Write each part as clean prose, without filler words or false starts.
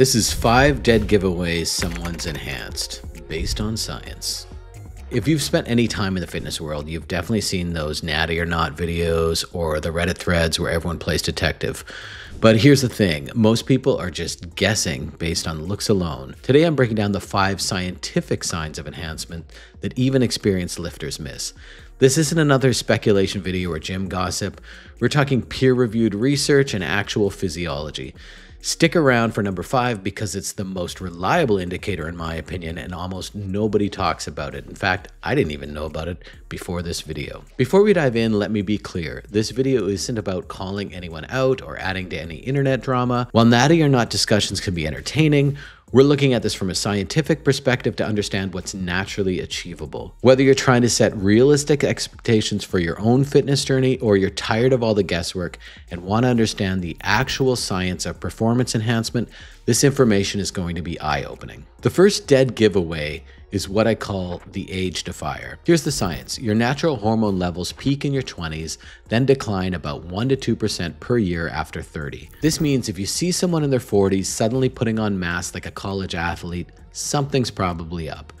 This is 5 dead giveaways someone's enhanced, based on science. If you've spent any time in the fitness world, you've definitely seen those natty or not videos or the Reddit threads where everyone plays detective. But here's the thing, most people are just guessing based on looks alone. Today I'm breaking down the 5 scientific signs of enhancement that even experienced lifters miss. This isn't another speculation video or gym gossip. We're talking peer-reviewed research and actual physiology. Stick around for number 5 because it's the most reliable indicator in my opinion and almost nobody talks about it. In fact, I didn't even know about it before this video. Before we dive in, let me be clear. This video isn't about calling anyone out or adding to any internet drama. While natty or not discussions can be entertaining, we're looking at this from a scientific perspective to understand what's naturally achievable. Whether you're trying to set realistic expectations for your own fitness journey or you're tired of all the guesswork and want to understand the actual science of performance enhancement, this information is going to be eye-opening. The first dead giveaway is what I call the age defier. Here's the science. Your natural hormone levels peak in your 20s, then decline about 1% to 2% per year after 30. This means if you see someone in their 40s suddenly putting on mass like a college athlete, something's probably up.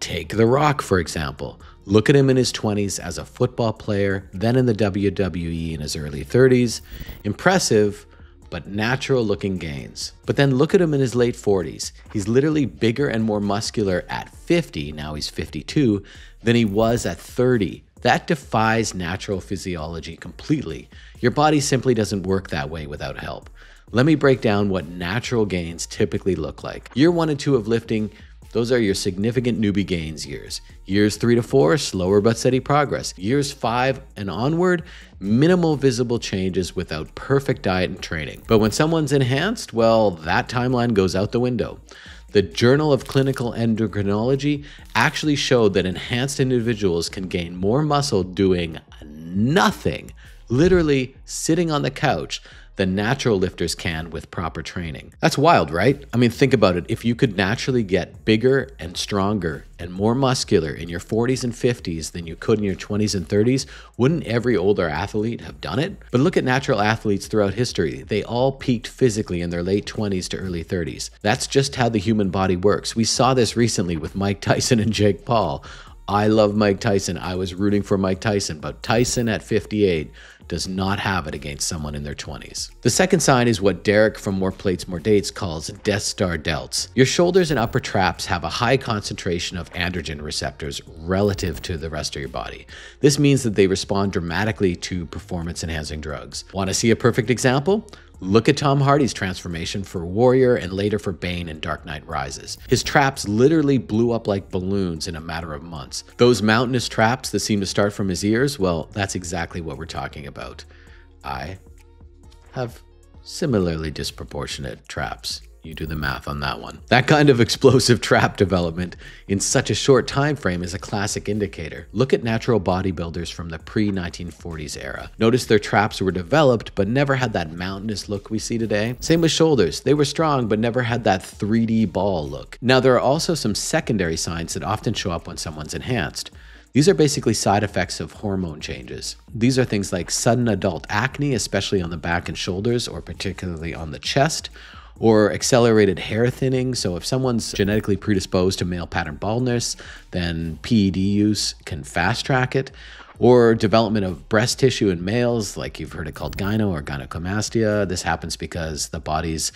Take The Rock, for example. Look at him in his 20s as a football player, then in the WWE in his early 30s. Impressive, but natural looking gains. But then look at him in his late 40s. He's literally bigger and more muscular at 50, now he's 52, than he was at 30. That defies natural physiology completely. Your body simply doesn't work that way without help. Let me break down what natural gains typically look like. Year 1 and 2 of lifting, those are your significant newbie gains years. Years 3 to 4, slower but steady progress. Years 5 and onward, minimal visible changes without perfect diet and training. But when someone's enhanced, well, that timeline goes out the window. The Journal of Clinical Endocrinology actually showed that enhanced individuals can gain more muscle doing nothing, literally sitting on the couch, than natural lifters can with proper training. That's wild, right? I mean, think about it. If you could naturally get bigger and stronger and more muscular in your 40s and 50s than you could in your 20s and 30s, wouldn't every older athlete have done it? But look at natural athletes throughout history. They all peaked physically in their late 20s to early 30s. That's just how the human body works. We saw this recently with Mike Tyson and Jake Paul. I love Mike Tyson. I was rooting for Mike Tyson, but Tyson at 58 does not have it against someone in their 20s. The second sign is what Derek from More Plates, More Dates calls Death Star delts. Your shoulders and upper traps have a high concentration of androgen receptors relative to the rest of your body. This means that they respond dramatically to performance-enhancing drugs. Want to see a perfect example? Look at Tom Hardy's transformation for Warrior and later for Bane in Dark Knight Rises. His traps literally blew up like balloons in a matter of months. Those mountainous traps that seem to start from his ears, well, that's exactly what we're talking about. I have similarly disproportionate traps. You do the math on that one. That kind of explosive trap development in such a short time frame is a classic indicator. Look at natural bodybuilders from the pre-1940s era. Notice their traps were developed but never had that mountainous look we see today. Same with shoulders. They were strong but never had that 3D ball look. Now there are also some secondary signs that often show up when someone's enhanced. These are basically side effects of hormone changes. These are things like sudden adult acne, especially on the back and shoulders or particularly on the chest, or accelerated hair thinning. So if someone's genetically predisposed to male pattern baldness, then PED use can fast track it, or development of breast tissue in males, like you've heard it called gyno or gynecomastia. This happens because the body's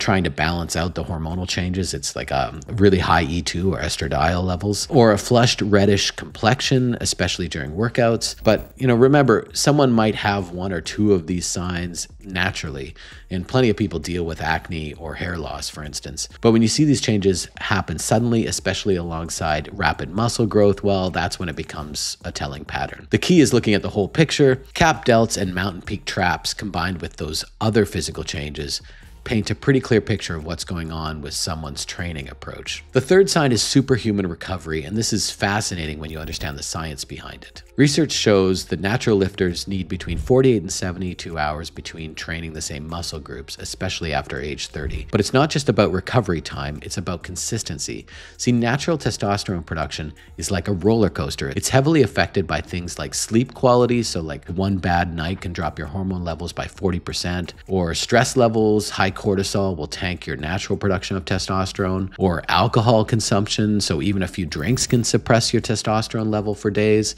trying to balance out the hormonal changes. It's like really high E2 or estradiol levels, or a flushed reddish complexion, especially during workouts. But you know, remember, someone might have 1 or 2 of these signs naturally, and plenty of people deal with acne or hair loss, for instance. But when you see these changes happen suddenly, especially alongside rapid muscle growth, well, that's when it becomes a telling pattern. The key is looking at the whole picture. Cap delts and mountain peak traps combined with those other physical changes paint a pretty clear picture of what's going on with someone's training approach. The third sign is superhuman recovery, and this is fascinating when you understand the science behind it. Research shows that natural lifters need between 48 and 72 hours between training the same muscle groups, especially after age 30. But it's not just about recovery time, it's about consistency. See, natural testosterone production is like a roller coaster. It's heavily affected by things like sleep quality, so like one bad night can drop your hormone levels by 40%, or stress levels, high cortisol will tank your natural production of testosterone, or alcohol consumption. So even a few drinks can suppress your testosterone level for days.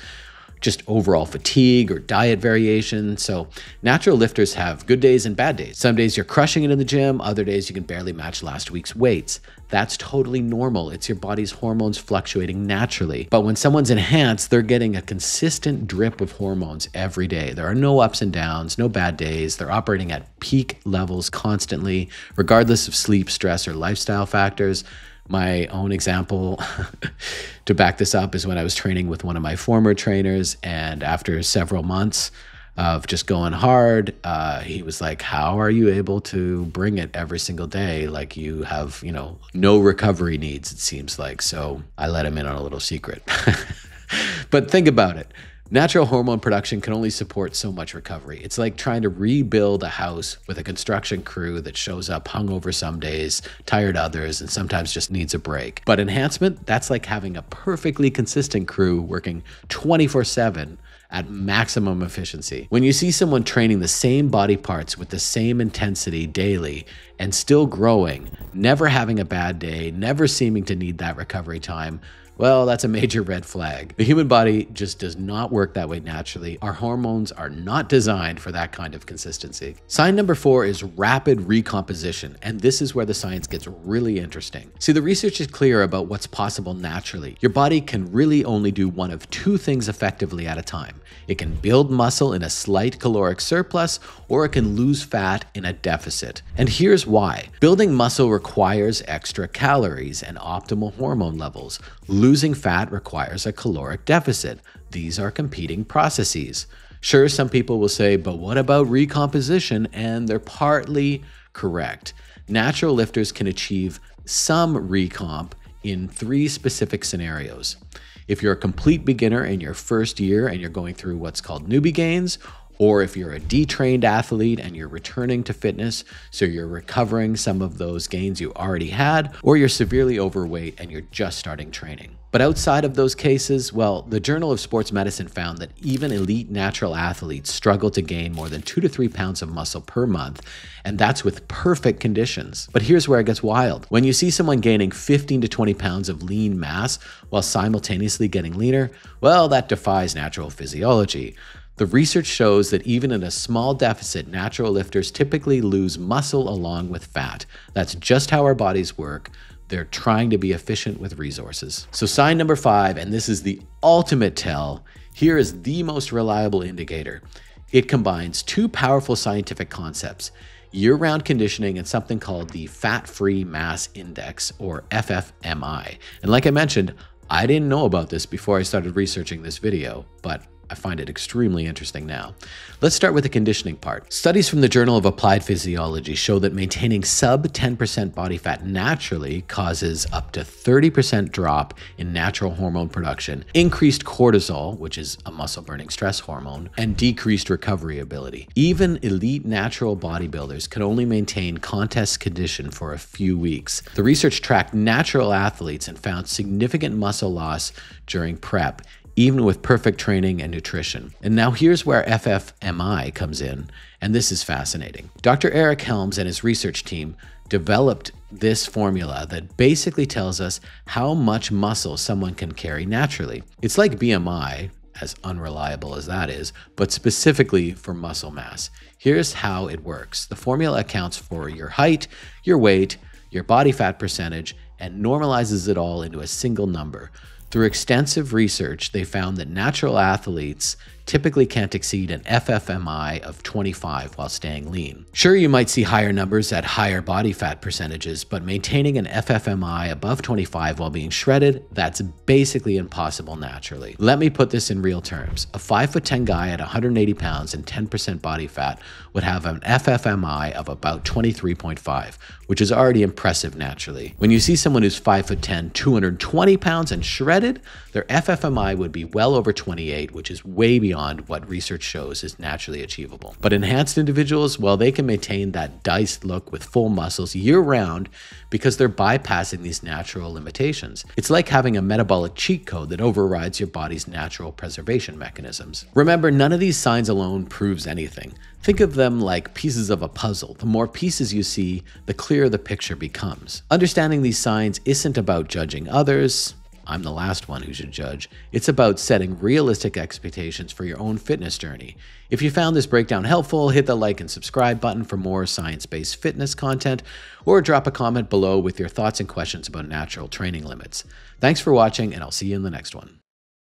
Just overall fatigue or diet variation. So natural lifters have good days and bad days. Some days you're crushing it in the gym, other days you can barely match last week's weights. That's totally normal. It's your body's hormones fluctuating naturally. But when someone's enhanced, they're getting a consistent drip of hormones every day. There are no ups and downs, no bad days. They're operating at peak levels constantly, regardless of sleep, stress, or lifestyle factors. My own example to back this up is when I was training with one of my former trainers, and after several months of just going hard, he was like, how are you able to bring it every single day? Like, you have, you know, no recovery needs, it seems like. So I let him in on a little secret. But think about it. Natural hormone production can only support so much recovery. It's like trying to rebuild a house with a construction crew that shows up hungover some days, tired others, and sometimes just needs a break. But enhancement, that's like having a perfectly consistent crew working 24/7 at maximum efficiency. When you see someone training the same body parts with the same intensity daily and still growing, never having a bad day, never seeming to need that recovery time, well, that's a major red flag. The human body just does not work that way naturally. Our hormones are not designed for that kind of consistency. Sign number 4 is rapid recomposition, and this is where the science gets really interesting. See, the research is clear about what's possible naturally. Your body can really only do one of two things effectively at a time. It can build muscle in a slight caloric surplus, or it can lose fat in a deficit. And here's why. Building muscle requires extra calories and optimal hormone levels. Losing fat requires a caloric deficit. These are competing processes. Sure, some people will say, but what about recomposition? And they're partly correct. Natural lifters can achieve some recomp in 3 specific scenarios. If you're a complete beginner in your first year and you're going through what's called newbie gains, or if you're a detrained athlete and you're returning to fitness, so you're recovering some of those gains you already had, or you're severely overweight and you're just starting training. But outside of those cases, well, the Journal of Sports Medicine found that even elite natural athletes struggle to gain more than 2 to 3 pounds of muscle per month, and that's with perfect conditions. But here's where it gets wild. When you see someone gaining 15 to 20 pounds of lean mass while simultaneously getting leaner, well, that defies natural physiology. The research shows that even in a small deficit, natural lifters typically lose muscle along with fat. That's just how our bodies work. They're trying to be efficient with resources. So sign number 5, and this is the ultimate tell, here is the most reliable indicator. It combines 2 powerful scientific concepts, year-round conditioning and something called the Fat-Free Mass Index, or FFMI. And like I mentioned, I didn't know about this before I started researching this video, but I find it extremely interesting now. Let's start with the conditioning part. Studies from the Journal of Applied Physiology show that maintaining sub 10% body fat naturally causes up to 30% drop in natural hormone production, increased cortisol, which is a muscle burning stress hormone, and decreased recovery ability. Even elite natural bodybuilders can only maintain contest condition for a few weeks. The research tracked natural athletes and found significant muscle loss during prep, even with perfect training and nutrition. And now here's where FFMI comes in, and this is fascinating. Dr. Eric Helms and his research team developed this formula that basically tells us how much muscle someone can carry naturally. It's like BMI, as unreliable as that is, but specifically for muscle mass. Here's how it works. The formula accounts for your height, your weight, your body fat percentage, and normalizes it all into a single number. Through extensive research, they found that natural athletes typically can't exceed an FFMI of 25 while staying lean. Sure, you might see higher numbers at higher body fat percentages, but maintaining an FFMI above 25 while being shredded, that's basically impossible naturally. Let me put this in real terms. A 5'10" guy at 180 pounds and 10% body fat would have an FFMI of about 23.5, which is already impressive naturally. When you see someone who's 5'10", 220 pounds and shredded, their FFMI would be well over 28, which is way beyond beyond what research shows is naturally achievable. But enhanced individuals, well, they can maintain that diced look with full muscles year-round because they're bypassing these natural limitations. It's like having a metabolic cheat code that overrides your body's natural preservation mechanisms. Remember, none of these signs alone proves anything. Think of them like pieces of a puzzle. The more pieces you see, the clearer the picture becomes. Understanding these signs isn't about judging others. I'm the last one who should judge. It's about setting realistic expectations for your own fitness journey. If you found this breakdown helpful, hit the like and subscribe button for more science-based fitness content, or drop a comment below with your thoughts and questions about natural training limits. Thanks for watching, and I'll see you in the next one.